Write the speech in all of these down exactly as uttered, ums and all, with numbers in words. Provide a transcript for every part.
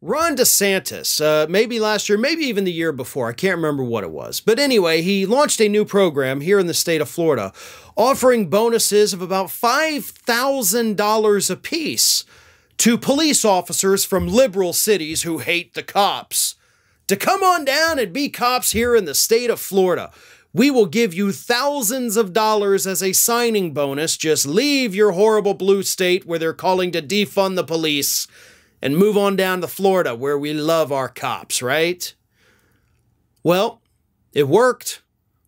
Ron DeSantis, uh, maybe last year, maybe even the year before, I can't remember what it was. But anyway, he launched a new program here in the state of Florida, offering bonuses of about five thousand dollars apiece to police officers from liberal cities who hate the cops to come on down and be cops here in the state of Florida. We will give you thousands of dollars as a signing bonus. Just leave your horrible blue state where they're calling to defund the police and move on down to Florida where we love our cops, right? Well, it worked.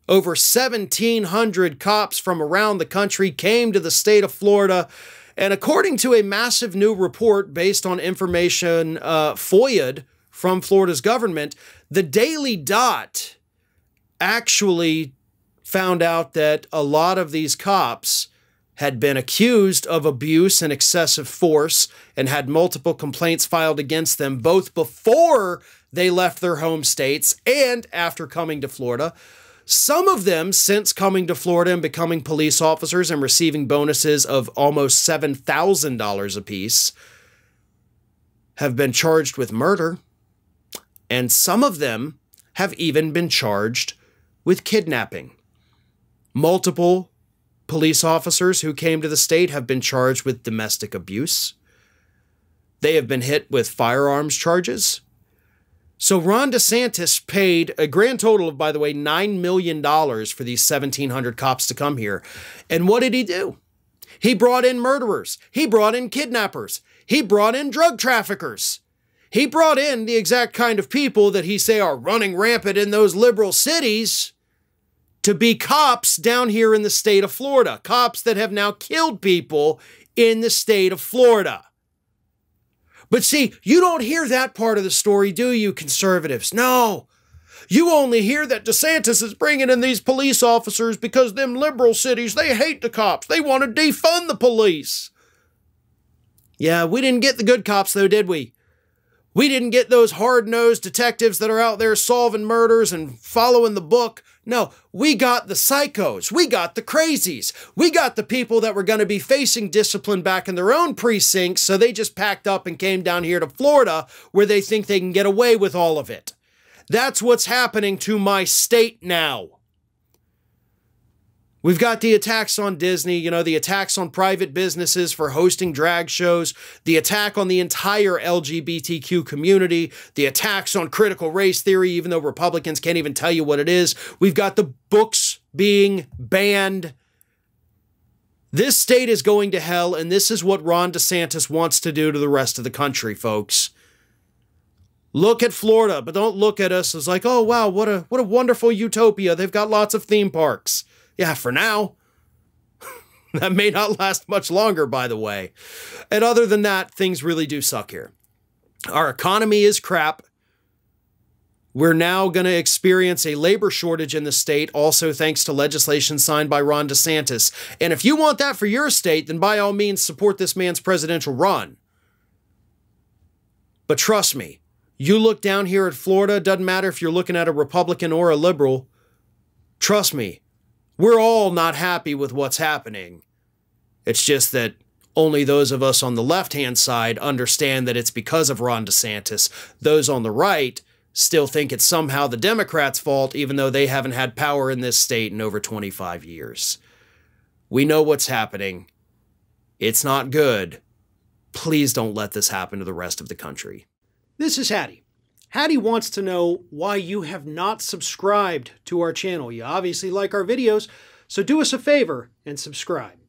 Over seventeen hundred cops from around the country came to the state of Florida. And according to a massive new report based on information uh, FOIA'd from Florida's government, the Daily Dot actually found out that a lot of these cops had been accused of abuse and excessive force and had multiple complaints filed against them, both before they left their home states and after coming to Florida. Some of them since coming to Florida and becoming police officers and receiving bonuses of almost seven thousand dollars apiece have been charged with murder. And some of them have even been charged with kidnapping. Multiple police officers who came to the state have been charged with domestic abuse. They have been hit with firearms charges. So Ron DeSantis paid a grand total of, by the way, nine million dollars for these seventeen hundred cops to come here. And what did he do? He brought in murderers. He brought in kidnappers. He brought in drug traffickers. He brought in the exact kind of people that he say are running rampant in those liberal cities to be cops down here in the state of Florida. Cops that have now killed people in the state of Florida. But see, you don't hear that part of the story, do you, conservatives? No. You only hear that DeSantis is bringing in these police officers because them liberal cities, they hate the cops. They want to defund the police. Yeah, we didn't get the good cops, though, did we? We didn't get those hard-nosed detectives that are out there solving murders and following the book. No, we got the psychos. We got the crazies. We got the people that were going to be facing discipline back in their own precincts, so they just packed up and came down here to Florida where they think they can get away with all of it. That's what's happening to my state now. We've got the attacks on Disney, you know, the attacks on private businesses for hosting drag shows, the attack on the entire L G B T Q community, the attacks on critical race theory, even though Republicans can't even tell you what it is. We've got the books being banned. This state is going to hell, and this is what Ron DeSantis wants to do to the rest of the country, folks. Look at Florida, but don't look at us as like, oh, wow, what a, what a wonderful utopia. They've got lots of theme parks. Yeah, for now. That may not last much longer, by the way. And other than that, things really do suck here. Our economy is crap. We're now going to experience a labor shortage in the state, also thanks to legislation signed by Ron DeSantis. And if you want that for your state, then by all means, support this man's presidential run. But trust me, you look down here at Florida, doesn't matter if you're looking at a Republican or a liberal, trust me, we're all not happy with what's happening. It's just that only those of us on the left-hand side understand that it's because of Ron DeSantis. Those on the right still think it's somehow the Democrats' fault, even though they haven't had power in this state in over twenty-five years. We know what's happening. It's not good. Please don't let this happen to the rest of the country. This is Hattie. Hattie wants to know why you have not subscribed to our channel. You obviously like our videos, so do us a favor and subscribe.